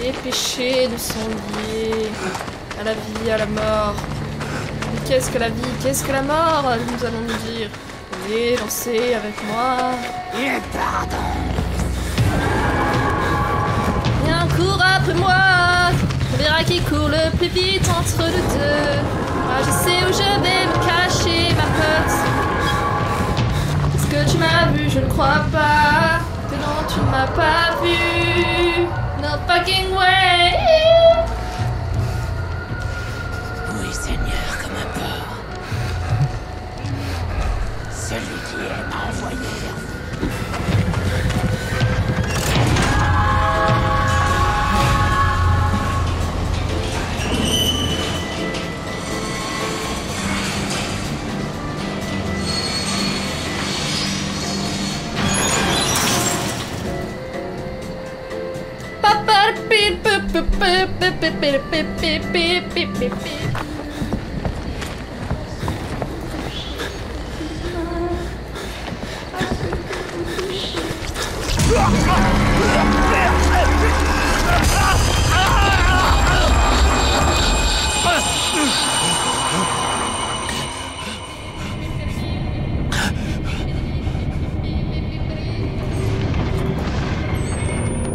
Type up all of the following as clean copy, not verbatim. Les péchés nous sont liés à la vie, à la mort. Mais qu'est-ce que la vie, qu'est-ce que la mort? Nous allons nous dire. Venez danser avec moi. Et pardon. Viens, cours après moi. On verra qui court le plus vite entre les deux. Moi, je sais où je vais me cacher, ma pote. Est-ce que tu m'as vu? Je ne crois pas. Que non, tu ne m'as pas vu. No fucking way! Oui, Seigneur, comme un porc. Celui qui est envoyé vers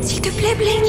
S'il te plaît, Blake.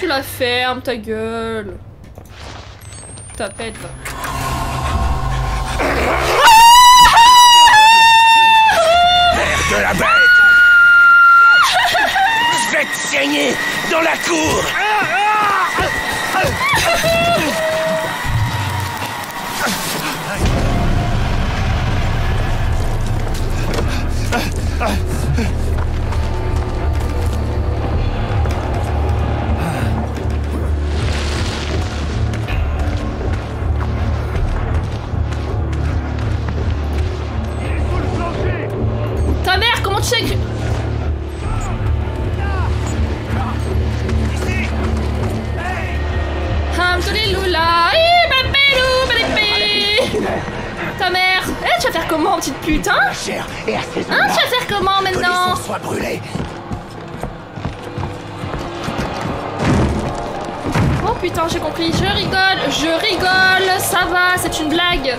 Tu la fermes, ta gueule. Ta pète, va. Merde de la bête. Je vais te saigner dans la cour. Ta mère! Eh, tu vas faire comment, petite pute, hein? Hein, tu vas faire comment maintenant? Oh putain, j'ai compris. Je rigole, ça va, c'est une blague.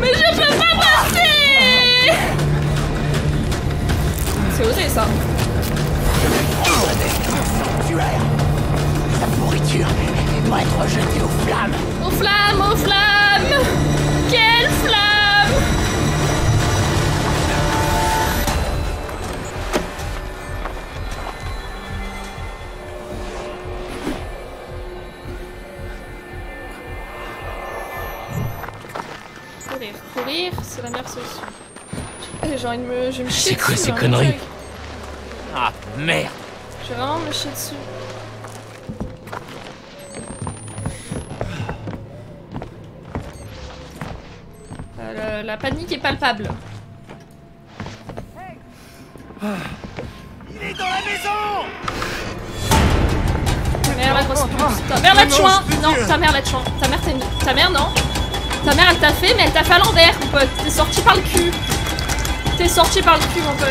Mais je peux pas passer! C'est osé ça. Sa pourriture doit être rejetée aux flammes. Aux flammes, aux flammes. Quelle flamme! Courir, courir, c'est la meilleure solution. J'ai envie de me chier dessus. C'est quoi ces conneries? Ah merde! Je vais vraiment me chier dessus. La panique est palpable. Il est dans la maison! mère, elle bosse plus. Ta mère l'a tué. Non, ta mère l'a tué. Ta mère, t'es... Ta mère, non. Ta mère, elle t'a fait, mais elle t'a fait à l'envers, mon pote. T'es sorti par le cul. T'es sorti par le cul, mon pote.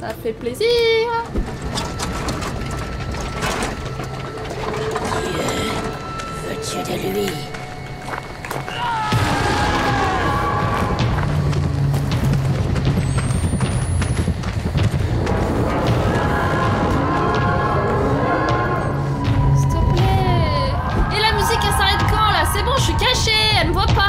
Ça fait plaisir. Dieu, veux-tu de lui? S'il te plaît. Et la musique, elle s'arrête quand là? C'est bon, je suis cachée, elle me voit pas.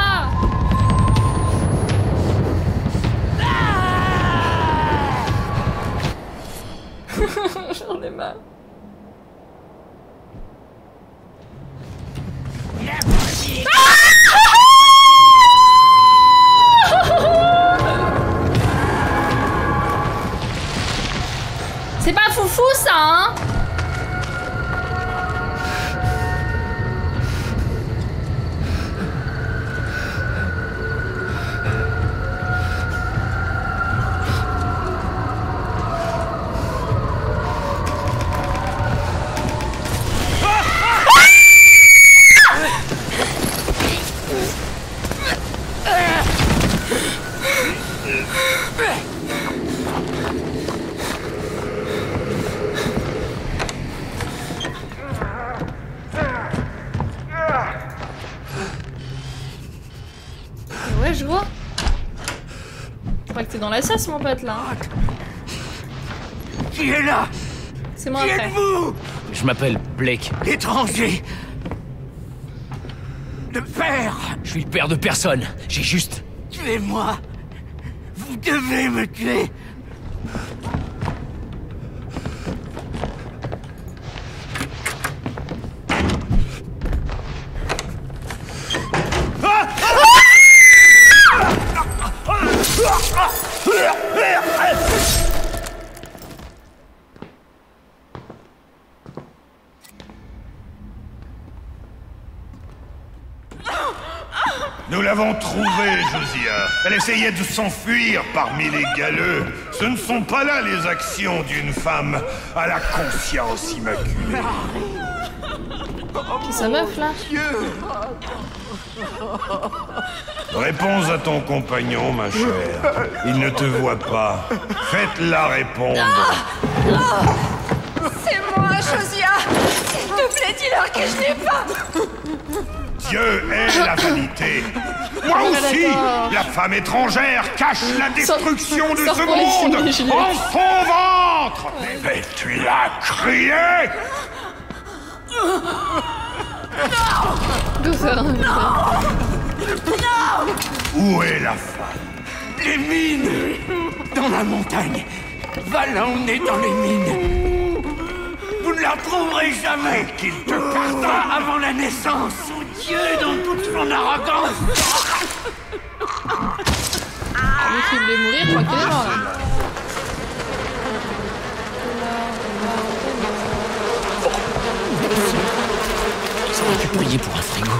J'en ai marre. C'est pas foufou ça, hein. Dans la sauce, mon pote, là. Qui est là? C'est moi, après. Je m'appelle Blake. Étranger. Le père. Je suis le père de personne. J'ai juste... Tuez-moi. Vous devez me tuer. Nous l'avons trouvée, Josia. Elle essayait de s'enfuir parmi les galeux. Ce ne sont pas là les actions d'une femme à la conscience immaculée. Qui sa meuf, là? Réponds à ton compagnon, ma chère. Il ne te voit pas. Faites-la répondre. C'est moi, Josia. S'il te plaît, dis-leur que je n'ai pas... Dieu est la vanité. Moi aussi, la femme étrangère cache la destruction de ce monde en son ventre. Mais tu l'as crié. Non. Non. Où est la femme? Les mines. Dans la montagne. Va l'emmener dans les mines. Vous ne la trouverez jamais. Qu'il te pardonne avant la naissance. Dieu dans toute son arrogance. Mais qu'il voulait mourir tranquillement. Ça aurait pu payer pour un frigo.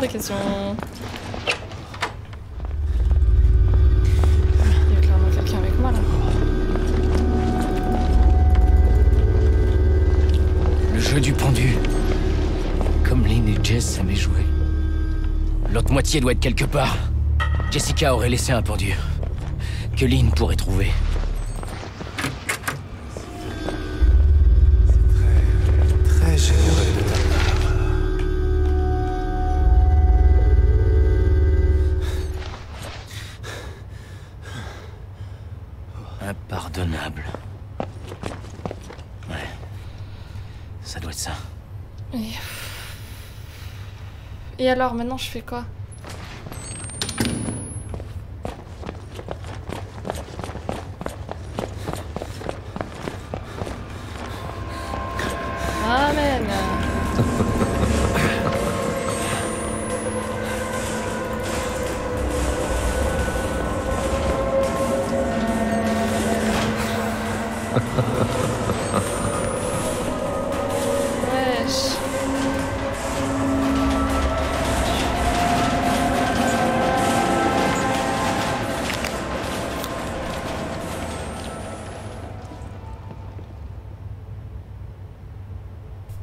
Des questions. Il y a clairement quelqu'un avec moi là. Le jeu du pendu. Comme Lynn et Jess savaient jouer. L'autre moitié doit être quelque part. Jessica aurait laissé un pendu que Lynn pourrait trouver. Impardonnable. Ouais. Ça doit être ça. Et alors, maintenant, je fais quoi? Amen.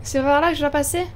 C'est par là que je dois passer?